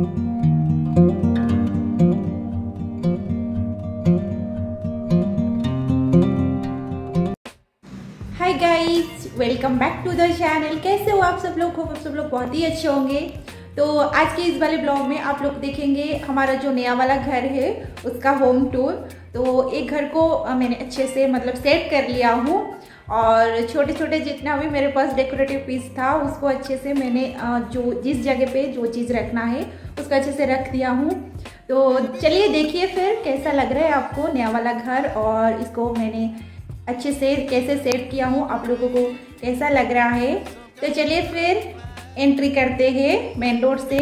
Hi guys, welcome back to the channel. कैसे हो आप सब लोग? होप आप सब लोग बहुत ही अच्छे होंगे। तो आज के इस वाले ब्लॉग में आप लोग देखेंगे हमारा जो नया वाला घर है उसका होम टूर। तो एक घर को मैंने अच्छे से मतलब सेट कर लिया हूँ और छोटे छोटे जितना भी मेरे पास डेकोरेटिव पीस था उसको अच्छे से मैंने जिस जगह पे जो चीज़ रखना है उसको अच्छे से रख दिया हूँ। तो चलिए देखिए फिर कैसा लग रहा है आपको नया वाला घर और इसको मैंने अच्छे से कैसे सेट किया हूँ, आप लोगों को कैसा लग रहा है। तो चलिए फिर एंट्री करते हैं मेन डोर से।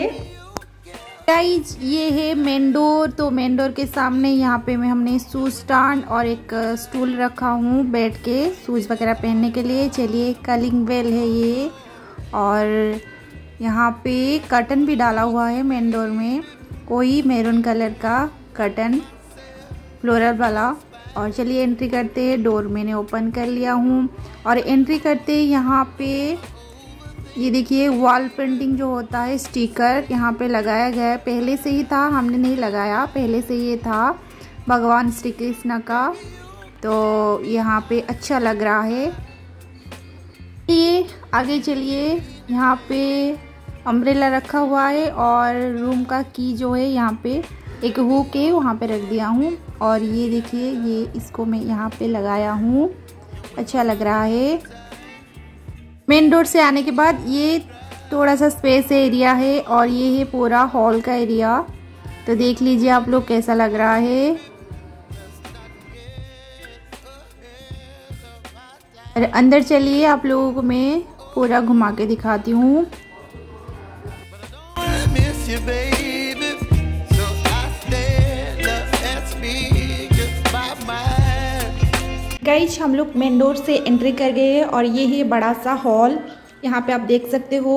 गाइज ये है मेन डोर। तो मेन डोर के सामने यहाँ पे मैं हमने शूज स्टैंड और एक स्टूल रखा हूँ बैठ के शूज वगैरह पहनने के लिए। चलिए कॉलिंग बेल है ये और यहाँ पे कर्टन भी डाला हुआ है मेन डोर में, कोई मैरून कलर का कर्टन फ्लोरल वाला। और चलिए एंट्री करते हैं। डोर मैंने ओपन कर लिया हूँ और एंट्री करते यहाँ पे ये देखिए वॉल पेंटिंग जो होता है स्टिकर यहाँ पे लगाया गया है। पहले से ही था, हमने नहीं लगाया, पहले से ये था भगवान श्री कृष्ण का। तो यहाँ पे अच्छा लग रहा है। ये आगे चलिए, यहाँ पे अम्ब्रेला रखा हुआ है और रूम का की जो है यहाँ पे एक हुक है वहाँ पे रख दिया हूँ। और ये देखिए ये इसको मैं यहाँ पे लगाया हूँ, अच्छा लग रहा है। मेन डोर से आने के बाद ये थोड़ा सा स्पेस एरिया है और ये है पूरा हॉल का एरिया। तो देख लीजिए आप लोग कैसा लग रहा है। और अंदर चलिए आप लोगों को मैं पूरा घुमा के दिखाती हूँ। गाइज हम लोग मेन डोर से एंट्री कर गए और ये है बड़ा सा हॉल। यहाँ पे आप देख सकते हो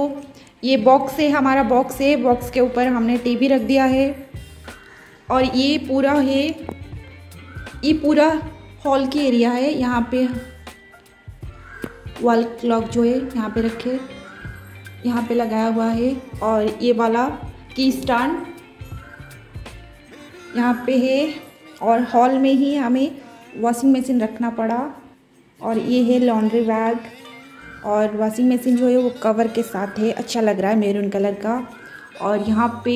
ये बॉक्स है, हमारा बॉक्स है। बॉक्स के ऊपर हमने टीवी रख दिया है और ये पूरा हॉल की एरिया है। यहाँ पे वॉल क्लॉक जो है यहाँ पे रखे, यहाँ पे लगाया हुआ है। और ये वाला की स्टैंड यहाँ पे है और हॉल में ही हमें वॉशिंग मशीन रखना पड़ा। और ये है लॉन्ड्री बैग और वॉशिंग मशीन जो है वो कवर के साथ है, अच्छा लग रहा है मैरून कलर का। और यहाँ पे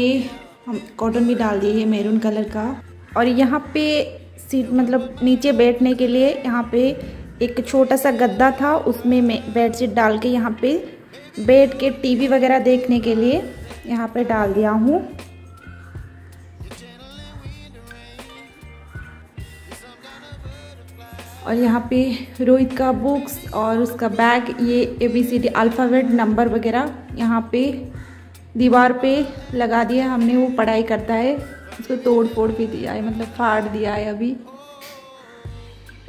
हम कॉटन भी डाल दिए है मैरून कलर का। और यहाँ पे सीट मतलब नीचे बैठने के लिए यहाँ पे एक छोटा सा गद्दा था, उसमें मैं बेडशीट डाल के यहाँ पे बैठ के टीवी वगैरह देखने के लिए यहाँ पे डाल दिया हूँ। और यहाँ पे रोहित का बुक्स और उसका बैग, ये ABCD अल्फ़ाबेट नंबर वगैरह यहाँ पे दीवार पे लगा दिया हमने। वो पढ़ाई करता है, उसको तोड़ फोड़ भी दिया है, मतलब फाड़ दिया है अभी।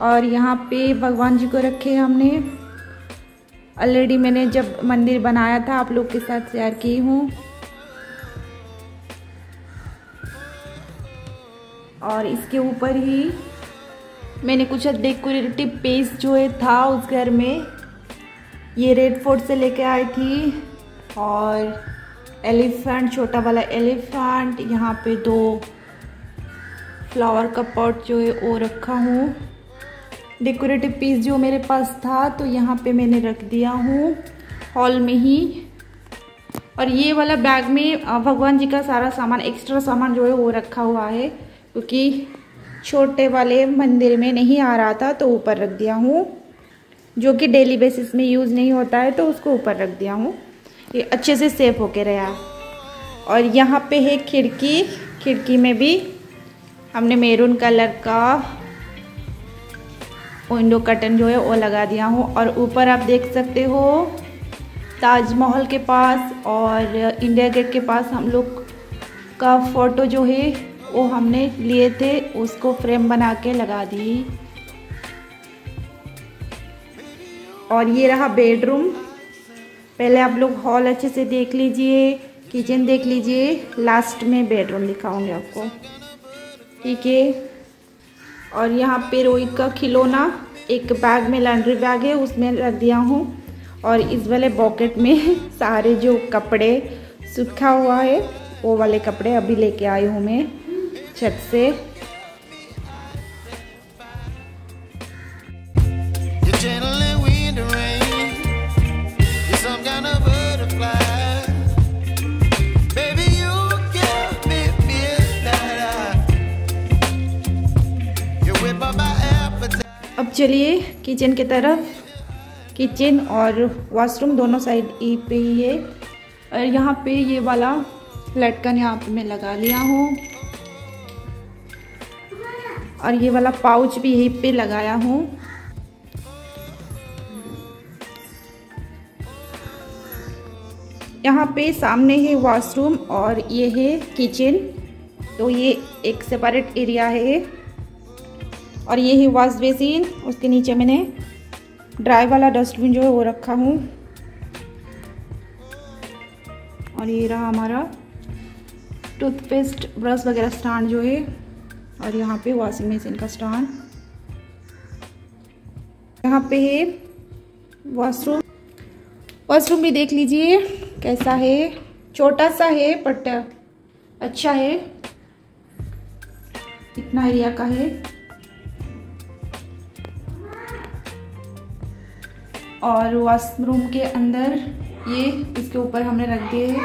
और यहाँ पे भगवान जी को रखे हमने। ऑलरेडी मैंने जब मंदिर बनाया था आप लोग के साथ शेयर की हूँ। और इसके ऊपर ही मैंने कुछ डेकोरेटिव पीस जो है था उस घर में, ये रेड फोर्ट से लेके आई थी। और एलिफेंट, छोटा वाला एलिफेंट, यहाँ पे दो फ्लावर का पॉट जो है वो रखा हूँ। डेकोरेटिव पीस जो मेरे पास था तो यहाँ पे मैंने रख दिया हूँ हॉल में ही। और ये वाला बैग में भगवान जी का सारा सामान, एक्स्ट्रा सामान जो है वो रखा हुआ है, क्योंकि छोटे वाले मंदिर में नहीं आ रहा था तो ऊपर रख दिया हूँ, जो कि डेली बेसिस में यूज़ नहीं होता है तो उसको ऊपर रख दिया हूँ। ये अच्छे से सेफ होके रहा। और यहाँ पे है खिड़की। खिड़की में भी हमने मैरून कलर का विंडो कर्टन जो है वो लगा दिया हूँ। और ऊपर आप देख सकते हो ताजमहल के पास और इंडिया गेट के पास हम लोग का फ़ोटो जो है वो हमने लिए थे, उसको फ्रेम बना के लगा दी। और ये रहा बेडरूम। पहले आप लोग हॉल अच्छे से देख लीजिए, किचन देख लीजिए, लास्ट में बेडरूम दिखाऊंगी आपको, ठीक है। और यहाँ पे रोहित का खिलौना एक बैग में, लॉन्ड्री बैग है उसमें रख दिया हूँ। और इस वाले बॉकेट में सारे जो कपड़े सूखा हुआ है वो वाले कपड़े अभी लेके आई हूँ मैं छत से। अब चलिए किचन की तरफ। किचन और वॉशरूम दोनों साइड पे ही है और यहाँ पे ये वाला लटकन यहाँ पे मैं लगा लिया हूँ और ये वाला पाउच भी यहीं पे लगाया हूँ। यहाँ पे सामने है वॉशरूम और ये है किचन, तो ये एक सेपरेट एरिया है। और ये है वॉश बेसिन, उसके नीचे मैंने ड्राई वाला डस्टबिन जो है वो रखा हूँ। और ये रहा हमारा टूथपेस्ट ब्रश वगैरह स्टैंड जो है, और यहाँ पे वॉशिंग मशीन का स्टैंड। यहाँ पे है वॉशरूम। वॉशरूम भी देख लीजिए कैसा है, छोटा सा है बट अच्छा है। इतना एरिया का है। और वॉशरूम के अंदर ये इसके ऊपर हमने रख दिए।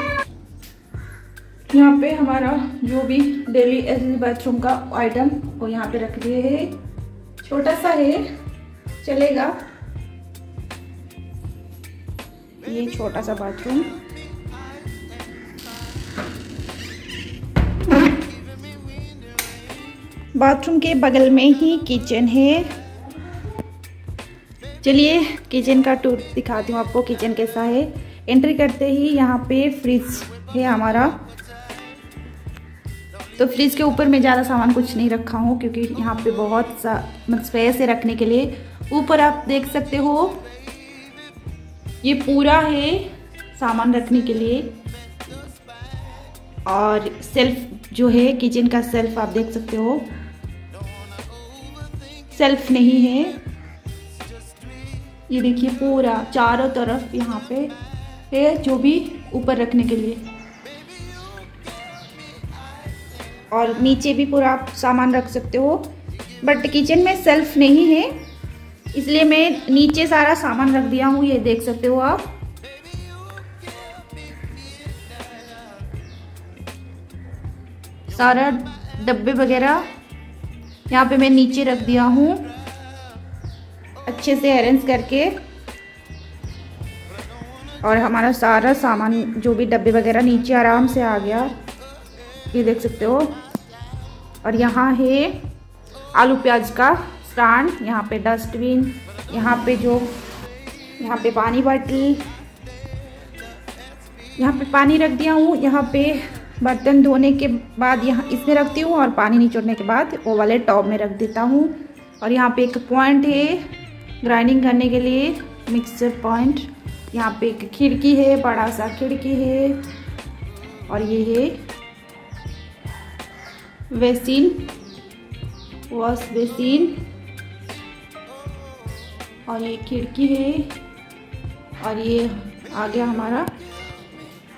यहाँ पे हमारा जो भी डेली यूज बाथरूम का आइटम वो यहाँ पे रख दिए है। छोटा सा है, चलेगा। ये छोटा सा बाथरूम। बाथरूम के बगल में ही किचन है। चलिए किचन का टूर दिखाती हूँ आपको किचन कैसा है। एंट्री करते ही यहाँ पे फ्रिज है हमारा, तो फ्रिज के ऊपर मैं ज़्यादा सामान कुछ नहीं रखा हूँ क्योंकि यहाँ पे बहुत सा स्पेस है रखने के लिए। ऊपर आप देख सकते हो ये पूरा है सामान रखने के लिए। और सेल्फ जो है किचन का सेल्फ आप देख सकते हो, सेल्फ नहीं है। ये देखिए पूरा चारों तरफ यहाँ पे है जो भी ऊपर रखने के लिए। और नीचे भी पूरा आप सामान रख सकते हो, बट किचन में सेल्फ नहीं है इसलिए मैं नीचे सारा सामान रख दिया हूँ। ये देख सकते हो आप। सारा डब्बे वगैरह यहाँ पे मैं नीचे रख दिया हूँ अच्छे से अरेंज करके। और हमारा सारा सामान जो भी डब्बे वगैरह नीचे आराम से आ गया, ये देख सकते हो। और यहाँ है आलू प्याज का स्टैंड, यहाँ पे डस्टबिन, यहाँ पे पानी बाटली, यहाँ पे पानी रख दिया हूँ। यहाँ पे बर्तन धोने के बाद यहाँ इसमें रखती हूँ और पानी निचोड़ने के बाद वो वाले टॉप में रख देता हूँ। और यहाँ पे एक पॉइंट है ग्राइंडिंग करने के लिए, मिक्सर पॉइंट। यहाँ पे एक खिड़की है, बड़ा सा खिड़की है। और ये है बेसिन, वॉश बेसिन। और ये खिड़की है। और ये आ गया हमारा,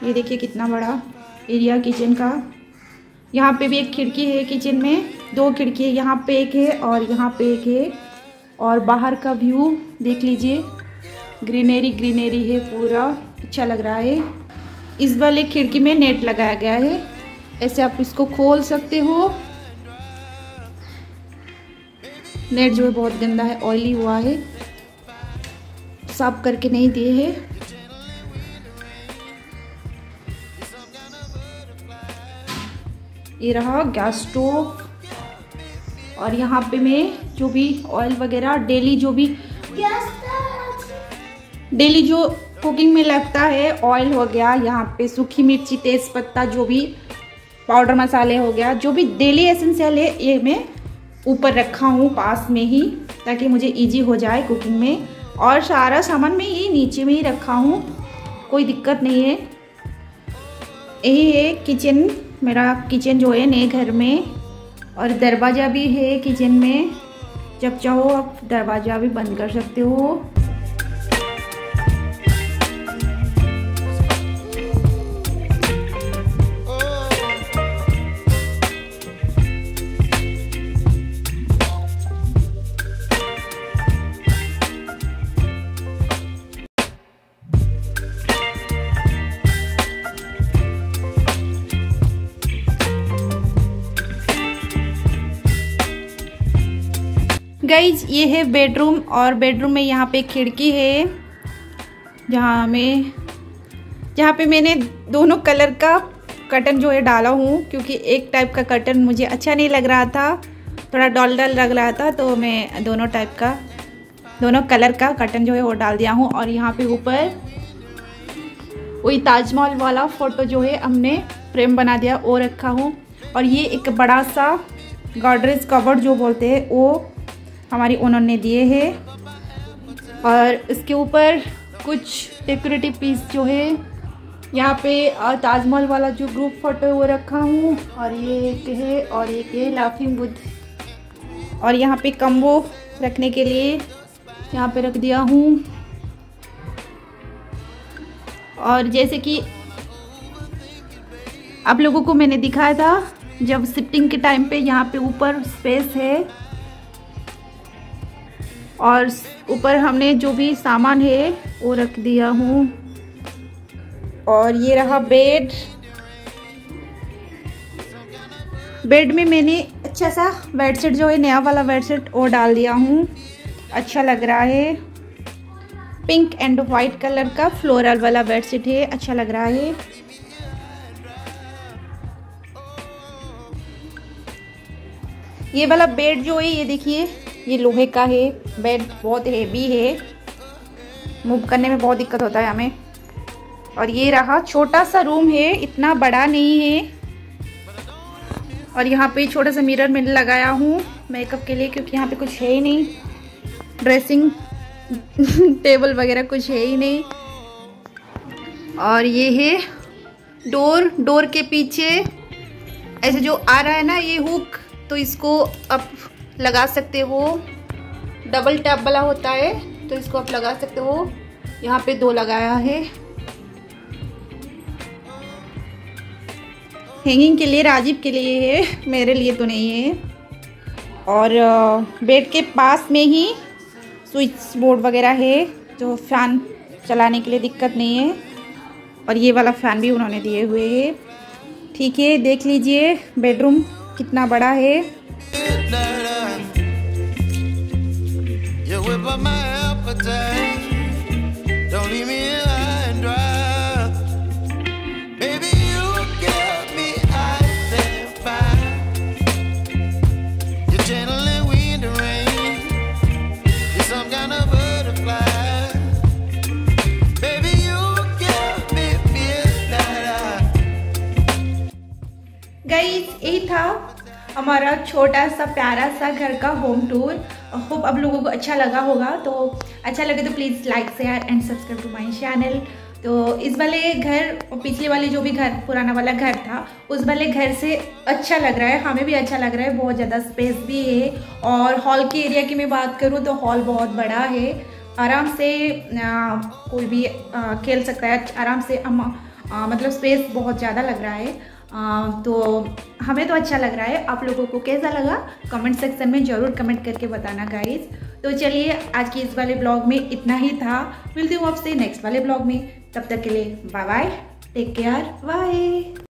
ये देखिए कितना बड़ा एरिया किचन का। यहाँ पे भी एक खिड़की है किचन में, दो खिड़की है, यहाँ पे एक है और यहाँ पे एक है। और बाहर का व्यू देख लीजिए, ग्रीनरी ग्रीनरी है पूरा, अच्छा लग रहा है। इस वाले खिड़की में नेट लगाया गया है, ऐसे आप इसको खोल सकते हो। नेट जो है बहुत गंदा है, ऑयली हुआ है, साफ करके नहीं दिए है। ये रहा गैस स्टोव। और यहाँ पे मैं जो भी ऑयल वगैरह डेली जो कुकिंग में लगता है ऑयल हो गया, यहाँ पे सूखी मिर्ची, तेज़पत्ता, जो भी पाउडर मसाले हो गया, जो भी डेली एसेंशियल है, ये मैं ऊपर रखा हूँ पास में ही ताकि मुझे इजी हो जाए कुकिंग में। और सारा सामान मैं ये नीचे में ही रखा हूँ, कोई दिक्कत नहीं है। यही है किचन, मेरा किचन जो है नए घर में। और दरवाज़ा भी है किचन में, जब चाहो आप दरवाज़ा भी बंद कर सकते हो। गाइज ये है बेडरूम, और बेडरूम में यहाँ पे खिड़की है जहाँ पे मैंने दोनों कलर का कर्टन जो है डाला हूँ, क्योंकि एक टाइप का कर्टन मुझे अच्छा नहीं लग रहा था, थोड़ा डल डल लग रहा था, तो मैं दोनों कलर का कर्टन जो है वो डाल दिया हूँ। और यहाँ पे ऊपर वही ताजमहल वाला फ़ोटो जो है हमने फ्रेम बना दिया वो रखा हूँ। और ये एक बड़ा सा गॉडरेज कवर्ड जो बोलते हैं वो हमारी ओनर ने दिए हैं। और इसके ऊपर कुछ डेकोरेटिव पीस जो है यहाँ पे ताजमहल वाला जो ग्रुप फोटो है वो रखा हूँ। और ये एक है और एक है लाफिंग बुद्ध, और यहाँ पे कम्बो रखने के लिए यहाँ पे रख दिया हूँ। और जैसे कि आप लोगों को मैंने दिखाया था जब शिफ्टिंग के टाइम पे, यहाँ पे ऊपर स्पेस है और ऊपर हमने जो भी सामान है वो रख दिया हूँ। और ये रहा बेड में मैंने अच्छा सा बेडशीट जो है नया वाला बेडशीट वो डाल दिया हूँ, अच्छा लग रहा है। पिंक एंड वाइट कलर का फ्लोरल वाला बेडशीट है, अच्छा लग रहा है। ये वाला बेड जो है ये देखिए, ये लोहे का है, बेड बहुत हेवी है, मूव करने में बहुत दिक्कत होता है हमें। और ये रहा छोटा सा रूम है, इतना बड़ा नहीं है। और यहाँ पे छोटा सा मिरर में लगाया हूँ मेकअप के लिए, क्योंकि यहाँ पे कुछ है ही नहीं, ड्रेसिंग टेबल वगैरह कुछ है ही नहीं। और ये है डोर के पीछे ऐसे जो आ रहा है ना ये हुक, तो इसको आप लगा सकते हो, डबल टैप वाला होता है, तो इसको आप लगा सकते हो। यहाँ पे 2 लगाया है। हैंगिंग के लिए राजीव के लिए है, मेरे लिए तो नहीं है। और बेड के पास में ही स्विच बोर्ड वगैरह है, जो फ़ैन चलाने के लिए दिक्कत नहीं है। और ये वाला फ़ैन भी उन्होंने दिए हुए हैं। ठीक है, देख लीजिए बेडरूम कितना बड़ा है। यही था हमारा छोटा सा प्यारा सा घर का होम टूर। होप आप लोगों को अच्छा लगा होगा, तो अच्छा लगे तो please like share and subscribe to my channel. तो इस वाले घर, पिछले वाले जो भी घर पुराना वाला घर था उस वाले घर से अच्छा लग रहा है, हमें भी अच्छा लग रहा है, बहुत ज़्यादा स्पेस भी है। और हॉल के एरिया की मैं बात करूँ तो हॉल बहुत बड़ा है, आराम से कोई भी खेल सकता है आराम से, मतलब स्पेस बहुत ज़्यादा लग रहा है। तो हमें तो अच्छा लग रहा है, आप लोगों को कैसा लगा कमेंट सेक्शन में ज़रूर कमेंट करके बताना गाइज। तो चलिए आज की इस वाले ब्लॉग में इतना ही था, मिलती हूँ आपसे नेक्स्ट वाले ब्लॉग में, तब तक के लिए bye bye, take care, bye.